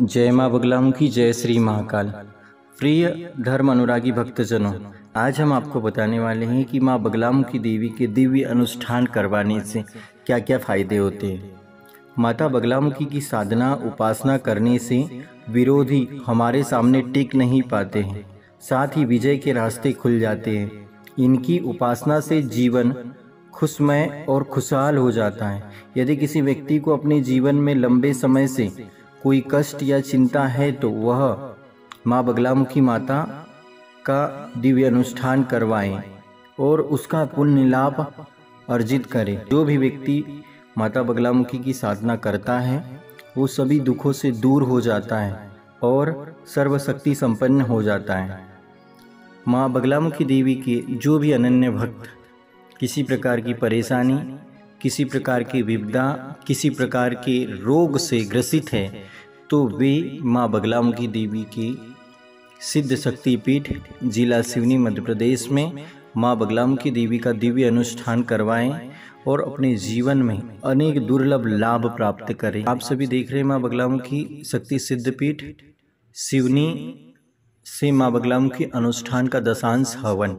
जय माँ बगलामुखी, जय श्री महाकाल। प्रिय धर्म अनुरागी भक्तजनों, आज हम आपको बताने वाले हैं कि माँ बगलामुखी देवी के दिव्य अनुष्ठान करवाने से क्या क्या फायदे होते हैं। माता बगलामुखी की साधना उपासना करने से विरोधी हमारे सामने टिक नहीं पाते हैं, साथ ही विजय के रास्ते खुल जाते हैं। इनकी उपासना से जीवन खुशमय और खुशहाल हो जाता है। यदि किसी व्यक्ति को अपने जीवन में लंबे समय से कोई कष्ट या चिंता है तो वह माँ बगलामुखी माता का दिव्य अनुष्ठान करवाएं और उसका पुण्य लाभ अर्जित करें। जो भी व्यक्ति माता बगलामुखी की साधना करता है वो सभी दुखों से दूर हो जाता है और सर्वशक्ति संपन्न हो जाता है। माँ बगलामुखी देवी के जो भी अनन्य भक्त किसी प्रकार की परेशानी, किसी प्रकार की विपदा, किसी प्रकार के रोग से ग्रसित है तो वे माँ बगलामुखी देवी की सिद्ध शक्तिपीठ जिला शिवनी मध्य प्रदेश में माँ बगलामुखी देवी का दिव्य अनुष्ठान करवाएं और अपने जीवन में अनेक दुर्लभ लाभ प्राप्त करें। आप सभी देख रहे हैं माँ बगलामुखी शक्ति सिद्धपीठ शिवनी से माँ बगलामुखी अनुष्ठान का दशांश हवन।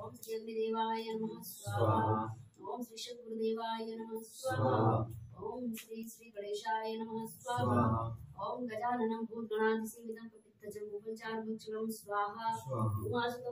ओम देवाय नमः स्वाहा। ओम श्री शिव गुरुदेवाय नमः स्वाहा। ओम श्री श्री गणेशाय नमः स्वाहा। ओम गजानन भूतगणाधिसेवितं पतितजं मुखं चारुभुजं स्वाहा।